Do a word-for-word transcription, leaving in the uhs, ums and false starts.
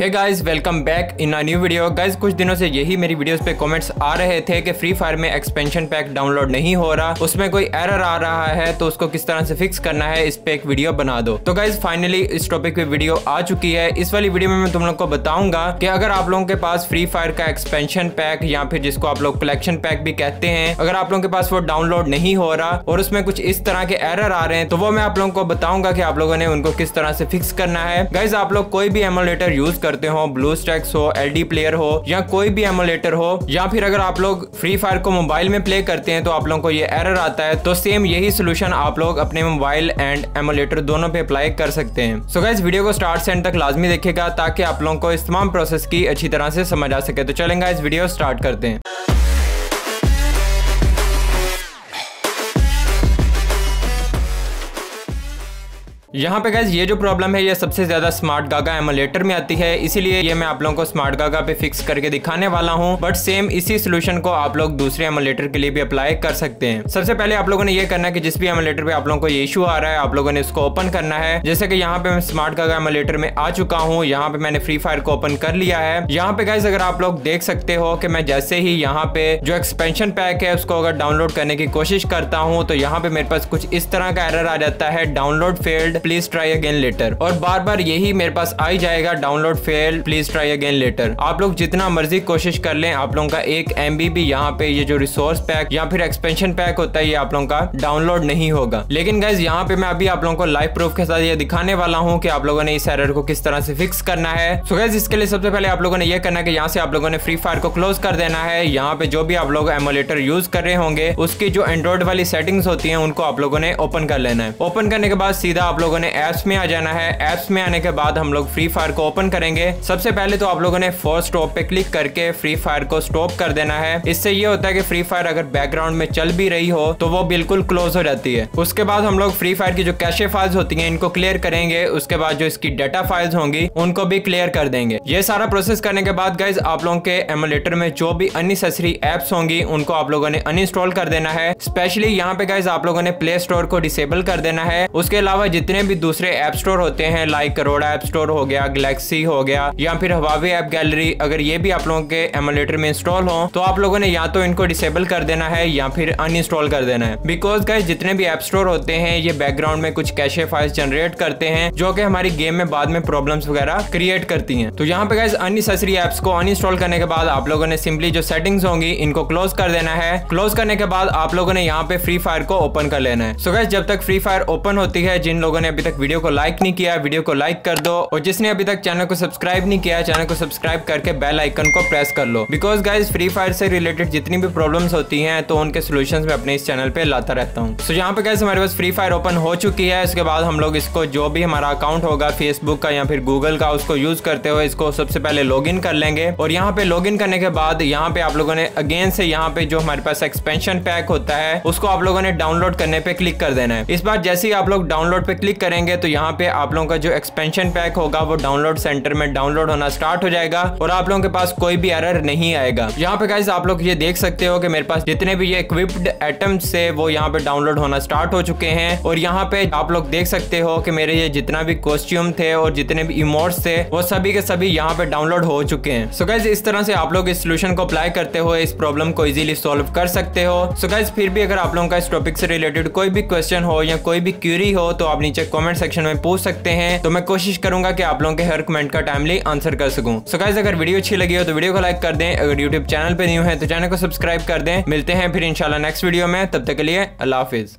Hey guys welcome back in a new video. Guys कुछ दिनों से यही मेरी वीडियोस पे कमेंट्स आ रहे थे कि फ्री फायर में एक्सपेंशन पैक डाउनलोड नहीं हो रहा, उसमें कोई एरर आ रहा है, तो उसको किस तरह से फिक्स करना है इस पे एक वीडियो बना दो। तो गाइस फाइनली इस टॉपिक पे वीडियो आ चुकी है। इस वाली वीडियो में मैं तुम लोग को बताऊंगा कि अगर आप लोगों के पास फ्री फायर का एक्सपेंशन पैक या फिर जिसको आप लोग कलेक्शन पैक भी कहते हैं, अगर आप लोगों के पास वो डाउनलोड नहीं हो रहा और उसमें कुछ इस तरह के एरर आ रहे हैं, तो वो मैं आप लोगों को बताऊंगा कि आप लोगों ने उनको किस तरह से फिक्स करना है। गाइस आप लोग कोई भी एमुलेटर यूज करते हो, ब्लूस्टैक्स हो, एलडी प्लेयर हो या कोई भी एमुलेटर हो, या फिर अगर आप लोग फ्री फायर को मोबाइल में प्ले करते हैं तो आप लोगों को ये एरर आता है, तो सेम यही सॉल्यूशन आप लोग अपने मोबाइल एंड एमुलेटर दोनों पे अप्लाई कर सकते हैं। सो गाइस वीडियो को स्टार्ट से एंड तक लाजमी देखिएगा ताकि आप लोगों को इस तमाम प्रोसेस की अच्छी तरह से समझ आ सके। तो चलें गाइस वीडियो स्टार्ट करते हैं। यहाँ पे गाइज ये जो प्रॉब्लम है ये सबसे ज्यादा स्मार्ट गागा एमुलेटर में आती है, इसीलिए ये मैं आप लोगों को स्मार्ट गागा पे फिक्स करके दिखाने वाला हूँ। बट सेम इसी सॉल्यूशन को आप लोग दूसरे एमुलेटर के लिए भी अप्लाई कर सकते हैं। सबसे पहले आप लोगों ने ये करना है कि जिस भी एमुलेटर पे आप लोगों को ये इशू आ रहा है, आप लोगों ने इसको ओपन करना है। जैसे कि यहाँ पे मैं स्मार्ट गागा एमुलेटर में आ चुका हूँ, यहाँ पे मैंने फ्री फायर को ओपन कर लिया है। यहाँ पे गाइज अगर आप लोग देख सकते हो कि मैं जैसे ही यहाँ पे जो एक्सपेंशन पैक है उसको अगर डाउनलोड करने की कोशिश करता हूँ तो यहाँ पे मेरे पास कुछ इस तरह का एरर आ जाता है, download failed please try again later. और बार बार यही मेरे पास आई जाएगा, download fail please try again later. आप लोग जितना मर्जी कोशिश कर लें, आप लोगों का एक एमबी भी यहाँ पे ये जो रिसोर्स पैक या फिर एक्सपेंशन पैक होता है ये आप लोगों का डाउनलोड नहीं होगा। लेकिन गाइज यहाँ पे मैं अभी आप लोगों को लाइव प्रूफ के साथ ये दिखाने वाला हूँ कि आप लोगों ने इस एरर को किस तरह से फिक्स करना है। सो गाइज इसके लिए सबसे पहले आप लोगों ने यह करना कि यहाँ से आप लोगों ने फ्री फायर को क्लोज कर देना है। यहाँ पे जो भी आप लोग एमुलेटर यूज कर रहे होंगे उसकी जो एंड्रॉइड वाली सेटिंग्स होती है उनको आप लोगों ने ओपन कर लेना है। ओपन करने के बाद सीधा आप लोग लोगों ने एप्स में आ जाना है। एप्स में आने के बाद हम लोग फ्री फायर को ओपन करेंगे। सबसे पहले तो आप लोगों ने फोर्स स्टॉप पे क्लिक करके फ्री फायर को स्टॉप कर देना है। इससे ये होता है कि फ्री फायर अगर बैकग्राउंड में चल भी रही हो तो वो बिल्कुल क्लोज हो जाती है। उसके बाद हम लोग फ्री फायर की जो कैशे फाइल्स होती हैं इनको क्लियर करेंगे। उसके बाद जो इसकी डाटा फाइल्स होंगी उनको भी क्लियर कर देंगे। ये सारा प्रोसेस करने के बाद गाइज आप लोगों के एमुलेटर में जो भी अननेसेसरी एप्स होंगी उनको आप लोगों ने अनइंस्टॉल कर देना है। स्पेशली यहाँ पे गाइज आप लोगों ने प्ले स्टोर को डिसेबल कर देना है। उसके अलावा जितने भी दूसरे ऐप स्टोर होते हैं लाइक करोड़ा ऐप स्टोर हो गया, गैलेक्सी हो गया या फिर हवावे ऐप गैलरी, अगर ये भी आप लोगों के एमुलेटर में इंस्टॉल हो तो आप लोगों ने या तो इनको डिसेबल कर देना है या फिर अनइंस्टॉल कर देना है। बिकॉज गाइस जितने भी ऐप स्टोर होते हैं ये बैकग्राउंड में कुछ कैशे फाइल्स जनरेट करते हैं जो कि हमारी गेम में बाद में प्रॉब्लम्स वगैरह क्रिएट करती हैं। तो यहाँ पे गाइस अननेसेसरी एप्स को अनइंस्टॉल करने के बाद आप लोगों ने सिंपली जो सेटिंग्स होंगी इनको क्लोज कर देना है। क्लोज करने के बाद आप लोगों ने यहाँ पे फ्री फायर को ओपन कर लेना है। सो गाइस जब तक फ्री फायर ओपन होती है, जिन लोगों ने अभी तक वीडियो को लाइक नहीं किया वीडियो को लाइक कर दो, और जिसने अभी तक चैनल को सब्सक्राइब नहीं किया चैनल को सब्सक्राइब करके बेल आइकन को प्रेस कर लो। बिकॉज गाइस फ्री फायर से रिलेटेड जितनी भी प्रॉब्लम्स होती हैं तो उनके सॉल्यूशंस मैं अपने इस चैनल पे लाता रहता हूँ। सो यहाँ पे गाइस हमारे पास फ्री फायर ओपन हो चुकी है। इसके बाद हम लोग इसको जो भी हमारा अकाउंट होगा फेसबुक का या फिर गूगल का उसको यूज करते हुए इसको सबसे पहले लॉग इन कर लेंगे। और यहाँ पे लॉग इन करने के बाद यहाँ पे आप लोगों ने अगेन से यहाँ पे जो हमारे पास एक्सपेंशन पैक होता है उसको आप लोगों ने डाउनलोड करने पे क्लिक कर देना है। इस बार जैसे ही आप लोग डाउनलोड पे क्लिक करेंगे तो यहाँ पे आप लोगों का जो एक्सपेंशन पैक होगा वो डाउनलोड सेंटर में डाउनलोड होना स्टार्ट हो जाएगा और आप लोगों के पास कोई भी एरर नहीं आएगा। यहाँ पे गाइस आप लोग ये देख सकते हो कि मेरे पास जितने भी ये इक्विप्ड एटम्स है वो यहाँ पे डाउनलोड होना स्टार्ट हो चुके हैं। और यहाँ पे आप लोग देख सकते हो कि मेरे ये जितना भी कॉस्ट्यूम थे और जितने भी इमोट्स थे वो सभी के सभी यहाँ पे डाउनलोड हो चुके हैं। सो गाइस इस तरह से आप लोग इस सोल्यूशन को अप्लाई करते हुए इस प्रॉब्लम को इजीली सोल्व कर सकते हो। सो गाइस फिर भी अगर आप लोगों का इस टॉपिक से रिलेटेड कोई भी क्वेश्चन हो या कोई भी क्यूरी हो तो आप नीचे कमेंट सेक्शन में पूछ सकते हैं, तो मैं कोशिश करूंगा कि आप लोगों के हर कमेंट का टाइमली आंसर कर सकूं। सो गाइस अगर वीडियो अच्छी लगी हो तो वीडियो को लाइक कर दें। अगर यूट्यूब चैनल पे न्यू है तो चैनल को सब्सक्राइब कर दें। मिलते हैं फिर इंशाल्लाह नेक्स्ट वीडियो में, तब तक के लिए अल्लाह हाफिज।